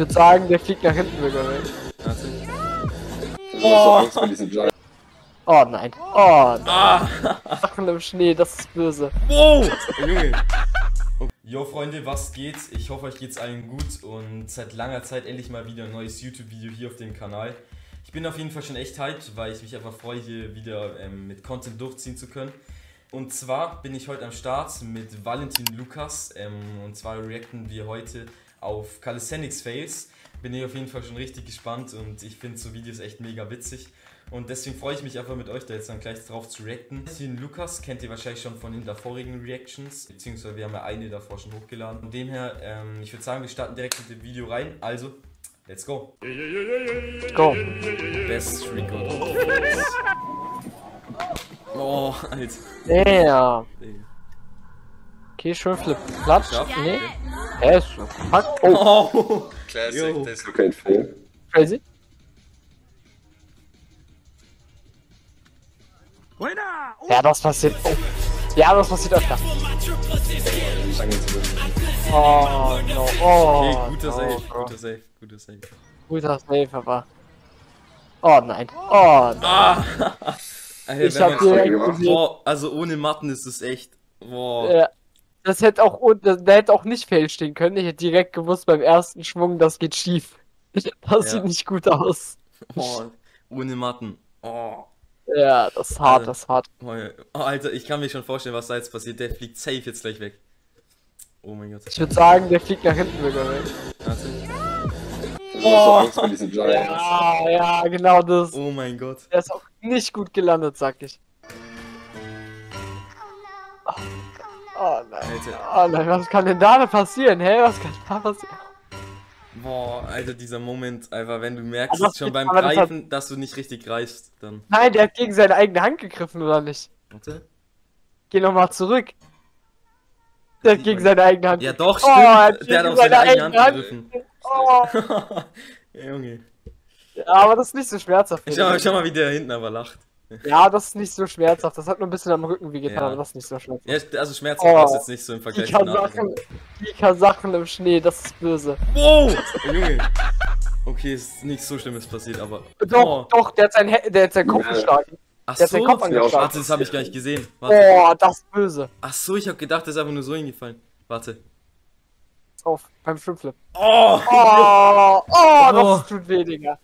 Ich würde sagen, der fliegt nach hinten sogar weg. Oh. Oh nein. Oh nein. Ah. Sachen im Schnee, das ist böse. Wow. Jo Freunde, was geht? Ich hoffe, euch geht's allen gut und seit langer Zeit endlich mal wieder ein neues YouTube-Video hier auf dem Kanal. Ich bin auf jeden Fall schon echt hyped, weil ich mich einfach freue, hier wieder mit Content durchziehen zu können. Und zwar bin ich heute am Start mit Valentin Lukas und zwar reacten wir heute auf Calisthenics Fails. Bin ich auf jeden Fall schon richtig gespannt und ich finde so Videos echt mega witzig. Und deswegen freue ich mich einfach mit euch da jetzt dann gleich drauf zu reacten. Valentin Lukas kennt ihr wahrscheinlich schon von den davorigen Reactions, beziehungsweise wir haben ja eine davor schon hochgeladen. Von dem her, ich würde sagen, wir starten direkt mit dem Video rein. Also, let's go! Go! Best Street Workout. Oh, Alter. Yeah. Okay, schön flip. Platsch. Nee. Er ist schon gepackt. Oh. Classic, das ist kein Fail. Crazy. Ja, das passiert. Oh. Ja, das passiert öfter. Oh, no. Oh, okay, guter Safe, no. Guter Safe, guter Safe. Guter Safe, aber. Oh nein. Oh nein. Ah. Alter, ich hab direkt boah, also ohne Matten ist es echt. Boah. Ja, das hätte auch da hätte auch nicht fail stehen können. Ich hätte direkt gewusst beim ersten Schwung, das geht schief. Das sieht nicht gut aus. Oh, ohne Matten. Oh. Ja, das ist hart, Alter. Das ist hart. Oh, Alter, ich kann mir schon vorstellen, was da jetzt passiert. Der fliegt safe jetzt gleich weg. Oh mein Gott. Ich würde sagen, der fliegt nach hinten sogar weg. Oh. Ja, ja, genau das. Oh mein Gott. Der ist auch nicht gut gelandet, sag ich. Oh, oh nein. Alter. Oh nein, was kann denn da passieren? Hey, was kann da passieren? Boah, Alter, dieser Moment, einfach wenn du merkst, schon beim Greifen, dass du nicht richtig greifst, dann... Nein, der hat gegen seine eigene Hand gegriffen, oder nicht? Warte. Geh nochmal zurück. Der hat gegen seine eigene Hand gegriffen. Ja doch, stimmt. Oh, der hat auch seine eigene Hand gegriffen. Oh. Ja, Junge. Ja, aber das ist nicht so schmerzhaft. Schau mal, wie der hinten aber lacht. Ja, das ist nicht so schmerzhaft. Das hat nur ein bisschen am Rücken wehgetan, aber das ist nicht so schmerzhaft. Ja, also schmerzhaft ist jetzt nicht so im Vergleich. Die Kasachen im Schnee, das ist böse. Wow! Junge. Okay, ist nichts so Schlimmes passiert, aber... Doch, doch, der hat seinen Kopf geschlagen. Ach so, warte, das habe ich gar nicht gesehen. Boah, das ist böse. Ach so, ich habe gedacht, der ist einfach nur so hingefallen. Warte. Auf, beim Schwimmflip. Oh! Oh, oh, das tut weh, Digga.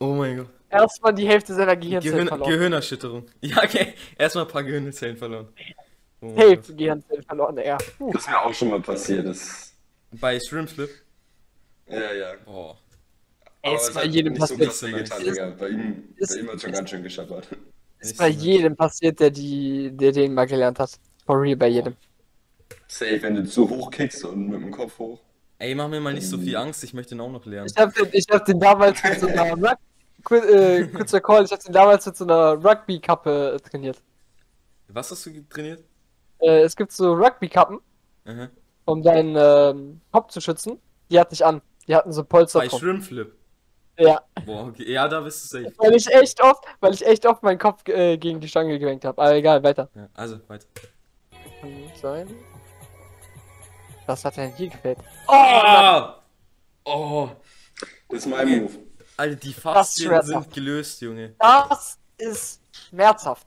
Oh mein Gott. Erstmal die Hälfte seiner Gehirnzellen verloren. Gehirnerschütterung. Ja, okay. Erstmal ein paar Gehirnzellen verloren. Oh, Hälfte Gehirnzellen verloren, ja. Das ist mir auch schon mal passiert. Das bei Shrimpflip? Ja, ja. Oh. Es bei jedem passiert. So bei ihm hat schon ganz schön geschappert. Ist bei jedem passiert, der den mal gelernt hat. For real, bei jedem. Safe, wenn du zu hoch kickst und mit dem Kopf hoch. Ey, mach mir mal nicht so viel Angst, ich möchte ihn auch noch lernen. Ich hab den damals mit so einer Rugby-Kappe trainiert. Was hast du trainiert? Es gibt so Rugby-Kappen, um deinen Kopf zu schützen. Die hatte ich an. Die hatten so Polster. Bei Shrimpflip? Ja. Boah, okay. Ja, da bist du safe. Weil ich echt oft meinen Kopf gegen die Stange gelenkt habe. Aber egal, weiter. Ja, also, weiter. Kann gut sein. Was hat denn hier gefällt? Oh! Oh! Das ist mein Move. Alter, die Faszien sind gelöst, Junge. Das ist schmerzhaft.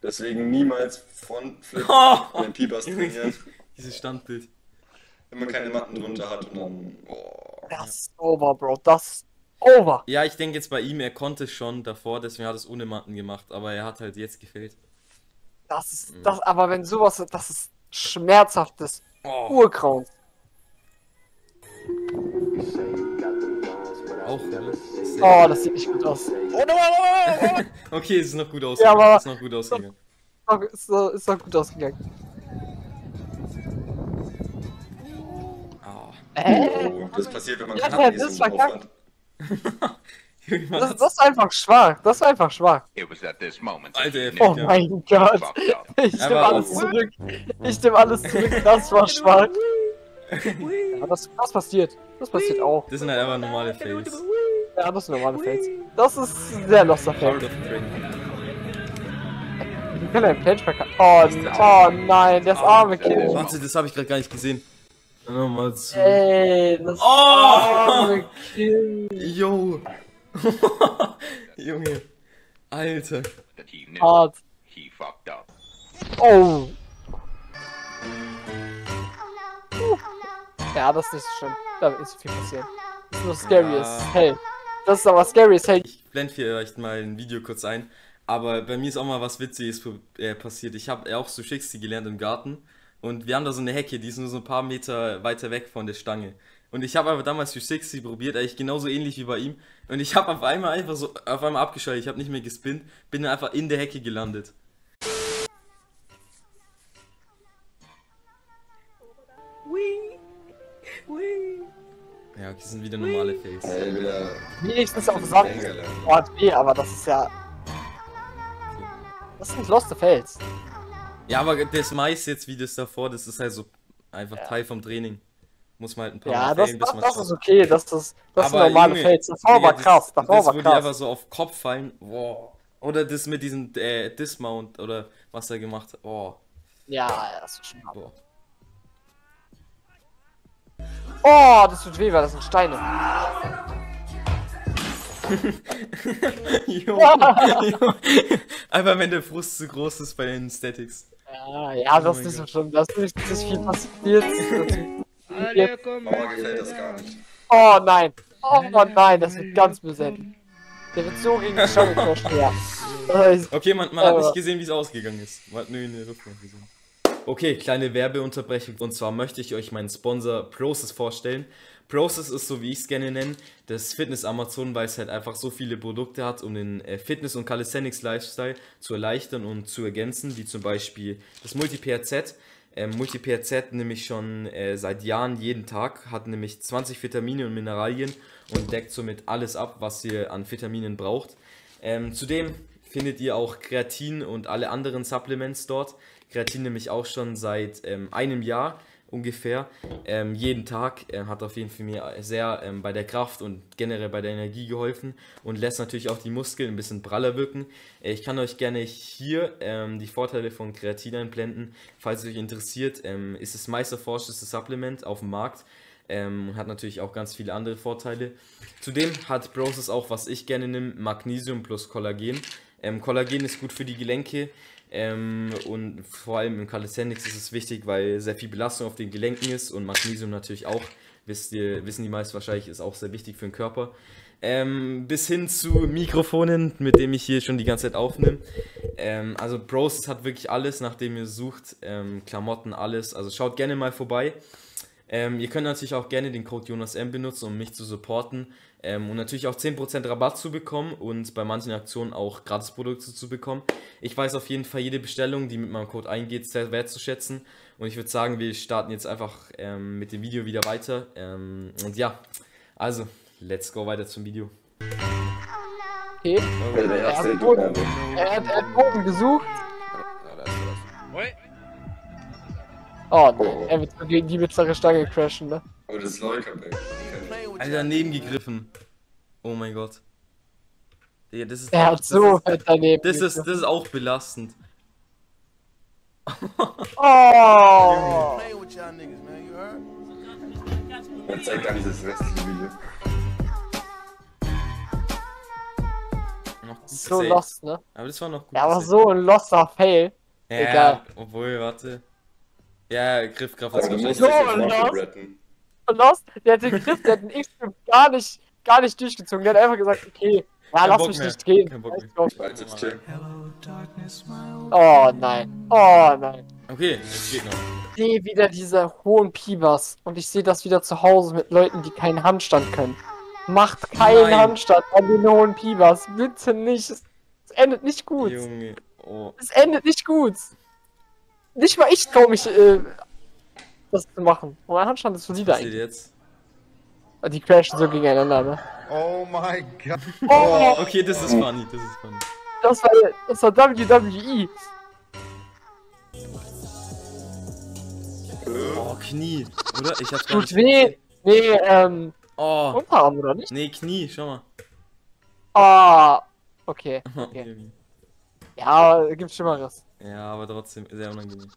Deswegen niemals Frontflip mit Piepers trainieren. Dieses Standbild. Wenn man keine Matten drunter hat und dann... Oh. Das ist over, Bro. Das ist over. Ja, ich denke jetzt bei ihm, er konnte schon davor, deswegen hat er es ohne Matten gemacht. Aber er hat halt jetzt gefehlt. Das ist... das. Aber wenn sowas... Das ist schmerzhaftes Urkraut. Auch, oh, das sieht nicht gut aus. Okay, es ist noch gut ausgegangen. Ja, ist noch gut ausgegangen. Ist noch gut ausgegangen. Oh. Das passiert, wenn man knapp ist. Das ist einfach schwach. Das ist einfach schwach. Alter, oh mein Gott. Ich nehme alles zurück. Ich nehme alles zurück. Das war schwach. Ja, das passiert. Das passiert auch. Das sind halt einfach normale Fails. Ja, das sind normale Fails. Das ist ein sehr loser Fail. Wir können einen Planche verkaufen. Oh nein, das arme Kind. Warte, das habe ich gerade gar nicht gesehen. Nochmal zu. Ey, das oh! Yo! Junge. Alter. Hart. He fucked up. Oh! Ja, das ist nicht so schön. Da ist viel passiert. Das ist nur scary as hell. Das ist aber scary as hell. Ich blende vielleicht mal ein Video kurz ein. Aber bei mir ist auch mal was Witziges passiert. Ich habe auch so Schicksal gelernt im Garten. Und wir haben da so eine Hecke, die ist nur so ein paar Meter weiter weg von der Stange. Und ich habe aber damals für 60 probiert, eigentlich genauso ähnlich wie bei ihm. Und ich habe auf einmal einfach so, auf einmal abgeschaltet, ich habe nicht mehr gespinnt, bin dann einfach in der Hecke gelandet. Ja, okay, das sind wieder normale Faces. Wenigstens auf Sand. Oh, hat weh, aber das ist ja... Das sind loste Faces. Ja, aber das meiste jetzt wie das davor, das ist halt so einfach Teil vom Training. Muss man halt ein paar Mal failen, bis man das ist okay, das sind normale Fails. Davor war krass, davor war krass. Das würde einfach so auf Kopf fallen, boah. Oder das mit diesem Dismount oder was er gemacht hat, boah. Ja, das ist schon hart. Oh, das tut weh, weil das sind Steine. Jo, jo. Einfach wenn der Frust zu groß ist bei den Statics. Ja, ja, das ist so schlimm, das ist nicht viel passiert. Oh, mir gefällt das gar nicht. Oh nein, das wird ganz böse. Der wird so gegen die Schaukel crashen. Okay, man hat nicht gesehen, wie es ausgegangen ist. Man hat nur in der Rückwand gesehen. Okay, kleine Werbeunterbrechung. Und zwar möchte ich euch meinen Sponsor Prozis vorstellen. Prozis ist, so wie ich es gerne nenne, das Fitness-Amazon, weil es halt einfach so viele Produkte hat, um den Fitness- und Calisthenics-Lifestyle zu erleichtern und zu ergänzen, wie zum Beispiel das Multi-PRZ. Multi-PRZ nehme ich schon seit Jahren jeden Tag, hat nämlich 20 Vitamine und Mineralien und deckt somit alles ab, was ihr an Vitaminen braucht. Zudem findet ihr auch Creatin und alle anderen Supplements dort. Kreatin nämlich auch schon seit einem Jahr ungefähr, jeden Tag, hat auf jeden Fall mir sehr bei der Kraft und generell bei der Energie geholfen und lässt natürlich auch die Muskeln ein bisschen praller wirken. Ich kann euch gerne hier die Vorteile von Kreatin einblenden, falls es euch interessiert. Ist das meist erforschte Supplement auf dem Markt. Und hat natürlich auch ganz viele andere Vorteile. Zudem hat Prozis auch, was ich gerne nehme, Magnesium plus Kollagen. Kollagen ist gut für die Gelenke. Und vor allem im Calisthenics ist es wichtig, weil sehr viel Belastung auf den Gelenken ist und Magnesium natürlich auch, wissen die meisten wahrscheinlich, ist auch sehr wichtig für den Körper. Bis hin zu Mikrofonen, mit denen ich hier schon die ganze Zeit aufnehme. Also Prozis hat wirklich alles, nach dem ihr sucht, Klamotten, alles, also schaut gerne mal vorbei. Ihr könnt natürlich auch gerne den Code JonasM benutzen, um mich zu supporten und natürlich auch 10% Rabatt zu bekommen und bei manchen Aktionen auch Gratisprodukte zu bekommen. Ich weiß auf jeden Fall jede Bestellung, die mit meinem Code eingeht, sehr wertzuschätzen und ich würde sagen, wir starten jetzt einfach mit dem Video wieder weiter und ja, also, let's go weiter zum Video. Okay, er hat den Boden gesucht. Oh nein, er wird gegen die mit seiner Stange crashen, ne? Aber das ist Leuker, ey. Alter, daneben gegriffen. Oh mein Gott. Digga, das ist... Er hat so fett daneben gegriffen. Das ist auch belastend. Oh! Man zeigt gar nicht das restliche Video. So lost, ne? Aber das war noch gut. Ja, aber so ein loster Fail. Ja, egal. Obwohl, warte. Ja, Griffkraft ist nicht so lost. Der hat den Griff, der hat den X-Griff gar nicht durchgezogen. Der hat einfach gesagt, okay, ja, lass mich nicht drehen. Oh nein, oh nein. Okay, es geht noch. Ich sehe wieder diese hohen Pibas und ich sehe das wieder zu Hause mit Leuten, die keinen Handstand können. Macht keinen Handstand an den hohen Pibas, bitte nicht. Es endet nicht gut. Junge, oh. Es endet nicht gut. Nicht mal ich traue mich, das zu machen. Und mein Handstand ist solide eigentlich. Jetzt? Die crashen so gegeneinander, ne? Oh mein Gott. Oh, okay, das ist funny, das ist funny. Das war WWE. Oh, Knie, oder? Ich hab's gar nicht... Tut weh! Nee, Oh. Unterarm, oder nicht? Nee, Knie, schau mal. Ah, okay. Ja, gibt's Schlimmeres. Ja, aber trotzdem sehr unangenehm.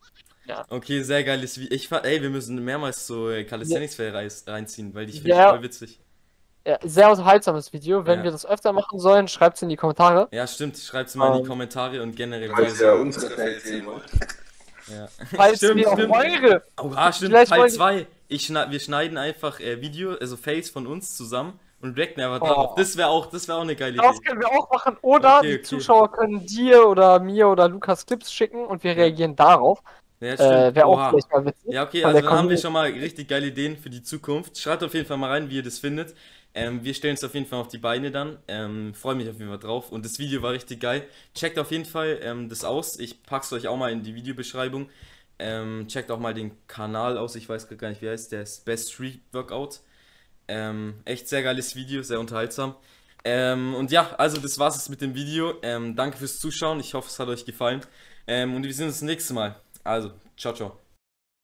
Ja. Okay, sehr geil. Ey, wir müssen mehrmals so Calisthenics reinziehen, weil ich finde es voll witzig. Ja, sehr unterhaltsames Video. Wenn wir das öfter machen sollen, schreibt es in die Kommentare. Ja, stimmt. Schreibt es mal in die Kommentare und generell. Falls ihr unsere Fälle sehen wollt. Ja. Falls wir auch eure. Oha, stimmt. Teil 2. Wir schneiden einfach Video, also Fails von uns zusammen und reacten einfach darauf. Das wäre auch, eine geile Idee. Das können wir auch machen. Oder die Zuschauer können dir oder mir oder Lukas Clips schicken und wir reagieren darauf. Ja, stimmt. Wäre auch vielleicht mal witzig. Ja, okay, also dann haben wir schon mal richtig geile Ideen für die Zukunft. Schreibt auf jeden Fall mal rein, wie ihr das findet. Wir stellen uns auf jeden Fall auf die Beine dann. Freue mich auf jeden Fall drauf. Und das Video war richtig geil. Checkt auf jeden Fall das aus. Ich pack's euch auch mal in die Videobeschreibung. Checkt auch mal den Kanal aus. Ich weiß gar nicht, wie er heißt. Der ist Best Street Workout. Echt sehr geiles Video, sehr unterhaltsam. Und ja, also das war's jetzt mit dem Video. Danke fürs Zuschauen. Ich hoffe, es hat euch gefallen. Und wir sehen uns das nächste Mal. Also, ciao, ciao.